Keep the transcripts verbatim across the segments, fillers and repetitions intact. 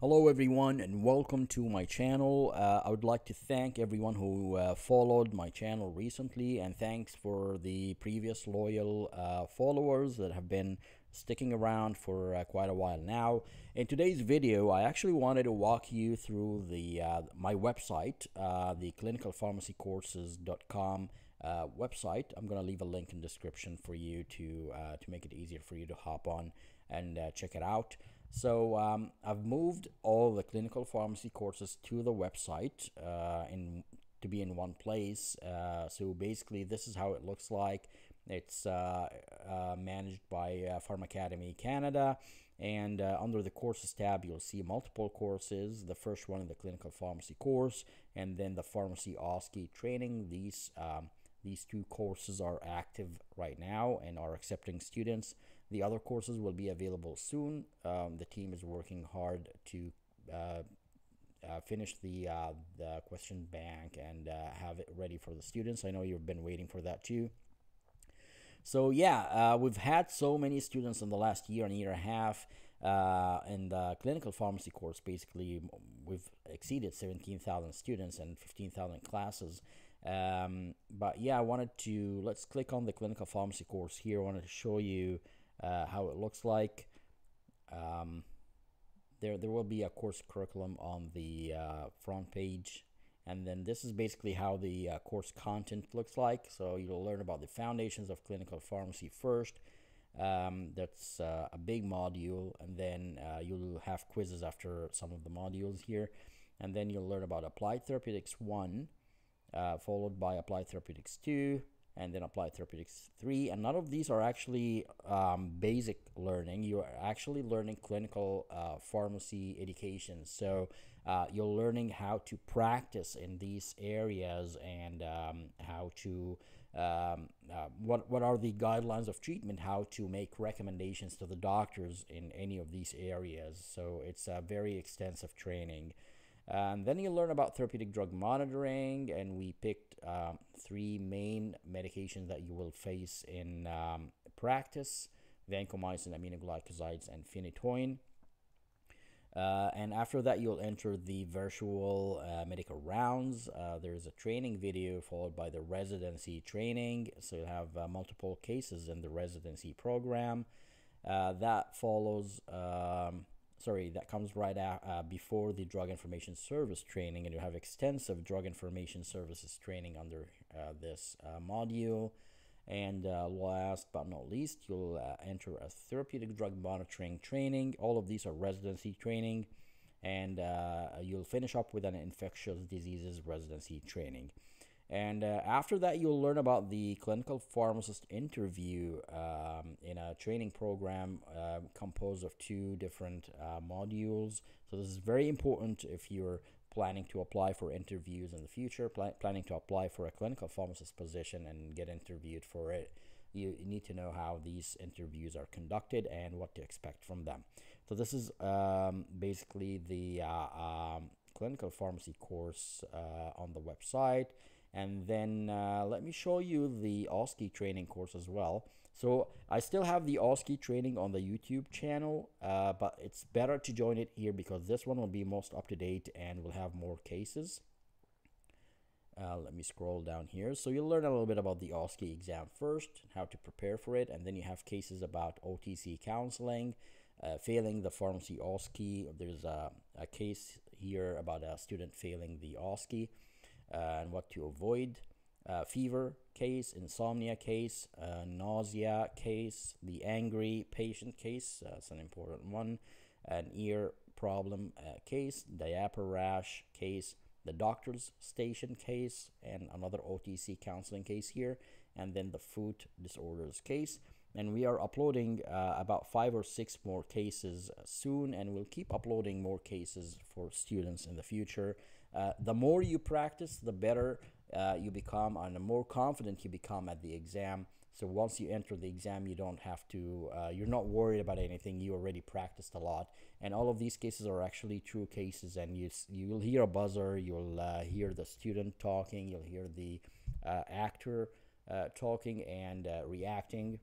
Hello everyone and welcome to my channel. Uh, I would like to thank everyone who uh, followed my channel recently, and thanks for the previous loyal uh, followers that have been sticking around for uh, quite a while now. In today's video, I actually wanted to walk you through the uh, my website, uh, the clinical pharmacy courses dot com uh, website. I'm going to leave a link in the description for you to, uh, to make it easier for you to hop on and uh, check it out. So um, I've moved all the clinical pharmacy courses to the website uh, in, to be in one place. Uh, so basically this is how it looks like. It's uh, uh, managed by uh, Pharmacademy Canada, and uh, under the courses tab you'll see multiple courses. The first one is the clinical pharmacy course, and then the pharmacy O S C E training. These um, These two courses are active right now and are accepting students. The other courses will be available soon. Um, the team is working hard to uh, uh, finish the, uh, the question bank and uh, have it ready for the students. I know you've been waiting for that too. So yeah, uh, we've had so many students in the last year and year and a half uh, in the clinical pharmacy course. Basically, we've exceeded seventeen thousand students and fifteen thousand classes. Um, but yeah, I wanted to, let's click on the clinical pharmacy course here. I wanted to show you uh, how it looks like. Um, there, there will be a course curriculum on the uh, front page. And then this is basically how the uh, course content looks like. So you'll learn about the foundations of clinical pharmacy first. Um, that's uh, a big module. And then uh, you'll have quizzes after some of the modules here. And then you'll learn about applied therapeutics one. Uh, followed by applied therapeutics two, and then applied therapeutics three. And none of these are actually um, basic learning. You are actually learning clinical uh, pharmacy education. So uh, you're learning how to practice in these areas, and um, how to um, uh, what what are the guidelines of treatment, how to make recommendations to the doctors in any of these areas. So it's a very extensive training. And then you learn about therapeutic drug monitoring, and we picked um, three main medications that you will face in um, practice: vancomycin, aminoglycosides, and phenytoin. Uh, and after that, you'll enter the virtual uh, medical rounds. Uh, there is a training video followed by the residency training. So you'll have uh, multiple cases in the residency program. Uh, that follows... Um, Sorry, that comes right out, uh, before the drug information service training, and you have extensive drug information services training under uh, this uh, module. And uh, last but not least, you'll uh, enter a therapeutic drug monitoring training. All of these are residency training, and uh, you'll finish up with an infectious diseases residency training. And uh, after that, you'll learn about the clinical pharmacist interview um, in a training program uh, composed of two different uh, modules. So this is very important if you're planning to apply for interviews in the future, pl planning to apply for a clinical pharmacist position and get interviewed for it. You, you need to know how these interviews are conducted and what to expect from them. So this is um, basically the uh, um, clinical pharmacy course uh, on the website. And then uh, let me show you the O S C E training course as well. So I still have the O S C E training on the YouTube channel, uh, but it's better to join it here because this one will be most up to date and will have more cases. Uh, let me scroll down here. So you'll learn a little bit about the O S C E exam first, how to prepare for it, and then you have cases about O T C counseling, uh, failing the pharmacy O S C E. There's a, a case here about a student failing the O S C E. Uh, and what to avoid, uh, fever case, insomnia case, uh, nausea case, the angry patient case, uh, that's an important one, an ear problem uh, case, diaper rash case, the doctor's station case, and another O T C counseling case here, and then the food disorders case. And we are uploading uh, about five or six more cases soon, and we'll keep uploading more cases for students in the future. Uh, the more you practice, the better uh, you become, and the more confident you become at the exam. So once you enter the exam, you don't have to, uh, you're not worried about anything. You already practiced a lot. And all of these cases are actually true cases, and you, you'll hear a buzzer, you'll uh, hear the student talking, you'll hear the uh, actor uh, talking and uh, reacting.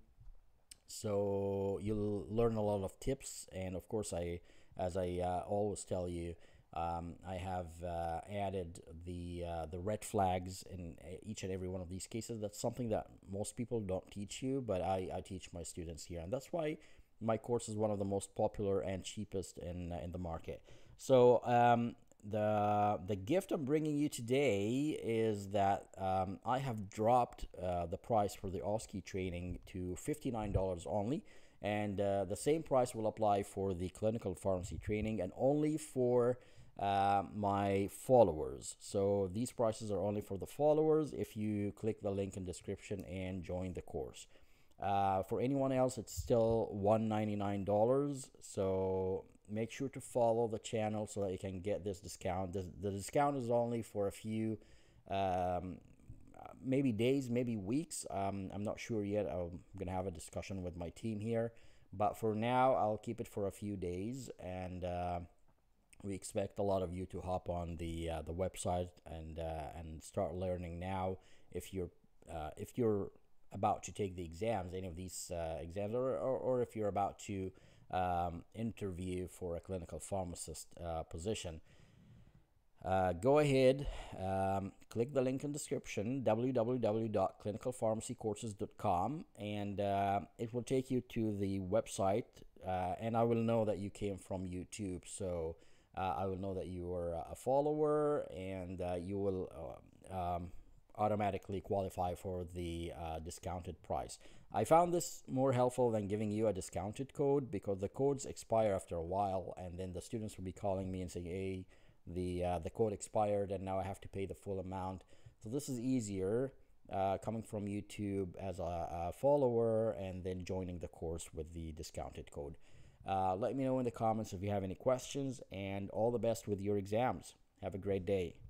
So you'll learn a lot of tips, and of course I as I uh, always tell you, um, I have uh, added the uh, the red flags in each and every one of these cases. That's something that most people don't teach you, but I, I teach my students here, and that's why my course is one of the most popular and cheapest in in the market. So um, the the gift I'm bringing you today is that um, I have dropped uh, the price for the O S C E training to fifty-nine dollars only, and uh, the same price will apply for the clinical pharmacy training, and only for uh, my followers. So these prices are only for the followers if you click the link in description and join the course. Uh, for anyone else, it's still one hundred ninety-nine dollars, so make sure to follow the channel so that you can get this discount. This, the discount is only for a few, um, maybe days, maybe weeks. Um, I'm not sure yet. I'm going to have a discussion with my team here, but for now, I'll keep it for a few days, and uh, we expect a lot of you to hop on the uh, the website and uh, and start learning now. If you're uh, if you're about to take the exams, any of these uh, exams, or, or, or if you're about to um, interview for a clinical pharmacist uh, position, uh, go ahead, um, click the link in description, w w w dot clinical pharmacy courses dot com, and uh, it will take you to the website, uh, and I will know that you came from YouTube, so uh, I will know that you are a follower, and uh, you will uh, um, automatically qualify for the uh, discounted price. I found this more helpful than giving you a discounted code, because the codes expire after a while, and then the students will be calling me and saying, hey, the uh, the code expired and now I have to pay the full amount. So this is easier, uh, coming from YouTube as a, a follower and then joining the course with the discounted code. Uh, let me know in the comments if you have any questions, and all the best with your exams. Have a great day.